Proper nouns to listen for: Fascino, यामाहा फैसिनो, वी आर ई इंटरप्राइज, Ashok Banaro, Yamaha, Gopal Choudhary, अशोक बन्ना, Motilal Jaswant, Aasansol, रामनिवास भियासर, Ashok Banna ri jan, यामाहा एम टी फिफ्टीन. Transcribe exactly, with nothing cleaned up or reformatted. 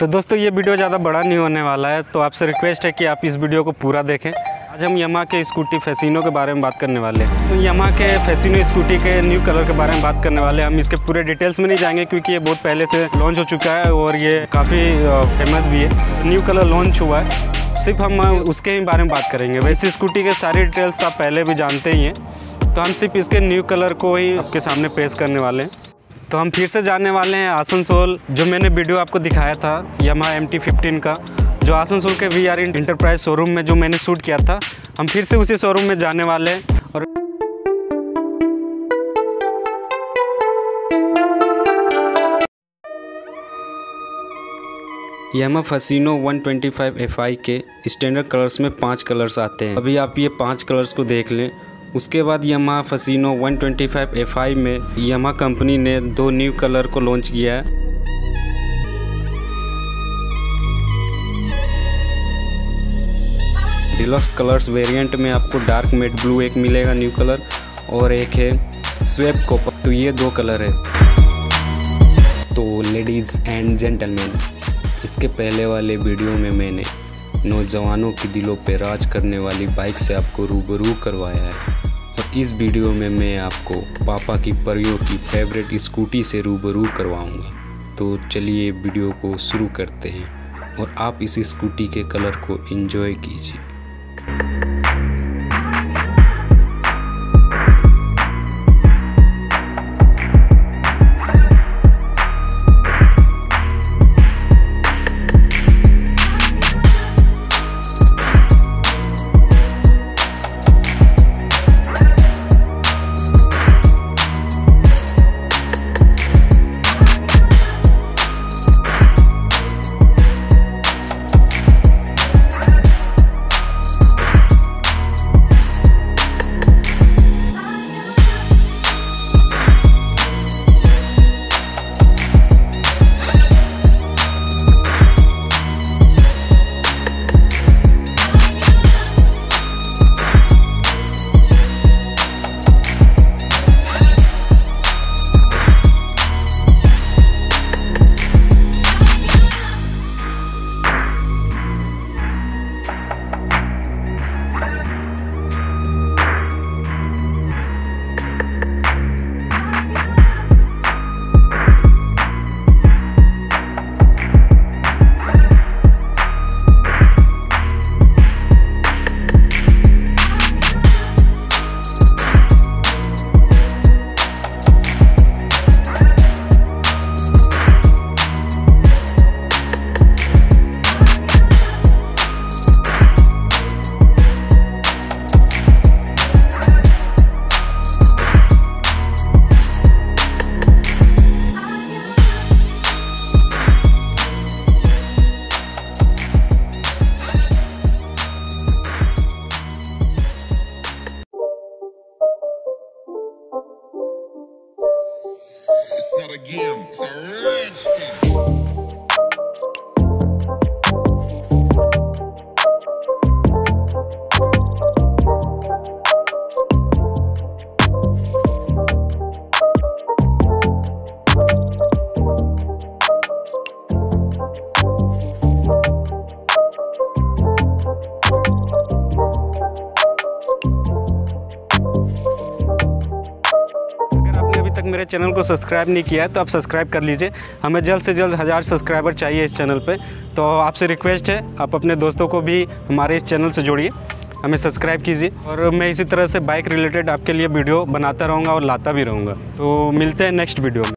तो दोस्तों ये वीडियो ज़्यादा बड़ा नहीं होने वाला है, तो आपसे रिक्वेस्ट है कि आप इस वीडियो को पूरा देखें। आज हम यामाहा के स्कूटी फैसिनो के बारे में बात करने वाले हैं। तो यामाहा के फैसिनो स्कूटी के न्यू कलर के बारे में बात करने वाले हैं। हम इसके पूरे डिटेल्स में नहीं जाएंगे क्योंकि ये बहुत पहले से लॉन्च हो चुका है और ये काफ़ी फेमस भी है। न्यू कलर लॉन्च हुआ है, सिर्फ हम उसके ही बारे में बात करेंगे। वैसे स्कूटी के सारे डिटेल्स तो आप पहले भी जानते ही हैं, तो हम सिर्फ इसके न्यू कलर को ही आपके सामने पेश करने वाले हैं। तो हम फिर से जाने वाले हैं आसनसोल, जो मैंने वीडियो आपको दिखाया था यामाहा एम टी फिफ्टीन का, जो आसनसोल के वी आर ई इंटरप्राइज showroom में जो मैंने शूट किया था। हम फिर से उसी शोरूम में जाने वाले हैं और यामाहा फैसिनो one two five FI के स्टैंडर्ड कलर्स में पांच कलर्स आते हैं। अभी आप ये पांच कलर्स को देख लें। उसके बाद यामाहा फैसिनो one two five FI में यामाहा कंपनी ने दो न्यू कलर को लॉन्च किया है। डिलक्स कलर्स वेरिएंट में आपको डार्क मेट ब्लू एक मिलेगा न्यू कलर, और एक है स्वेप कॉपर। तो ये दो कलर है। तो लेडीज़ एंड जेंटलमैन, इसके पहले वाले वीडियो में मैंने नौजवानों के दिलों पर राज करने वाली बाइक से आपको रूबरू करवाया है, और इस वीडियो में मैं आपको पापा की परियों की फेवरेट स्कूटी से रूबरू करवाऊँगा। तो चलिए वीडियो को शुरू करते हैं और आप इस स्कूटी के कलर को एंजॉय कीजिए। मेरे चैनल को सब्सक्राइब नहीं किया है तो आप सब्सक्राइब कर लीजिए। हमें जल्द से जल्द हज़ार सब्सक्राइबर चाहिए इस चैनल पे। तो आपसे रिक्वेस्ट है आप अपने दोस्तों को भी हमारे इस चैनल से जोड़िए, हमें सब्सक्राइब कीजिए, और मैं इसी तरह से बाइक रिलेटेड आपके लिए वीडियो बनाता रहूँगा और लाता भी रहूँगा। तो मिलते हैं नेक्स्ट वीडियो में।